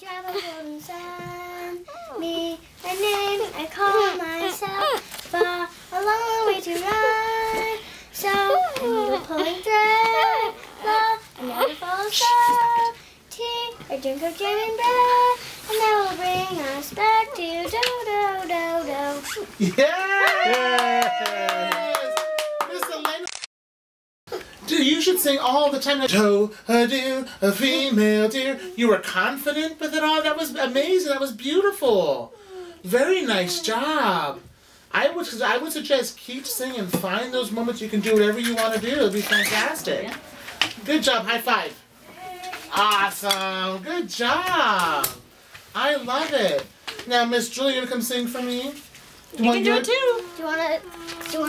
travel from the sun. Me, my name, I call myself. Far a long way to run. So I need a pulling thread. Love, another false love. Tea, a drink of jam and bread. And that will bring us back to do-do-do-do. Yes! Dude, you should sing all the time. Do, a do, a female deer. You were confident with it all. That was amazing. That was beautiful. Very nice job. I would suggest keep singing. Find those moments you can do whatever you want to do. It'd be fantastic. Good job. High five. Awesome. Good job. I love it. Now, Miss Julia, you come sing for me. You can do it too. Do you want to?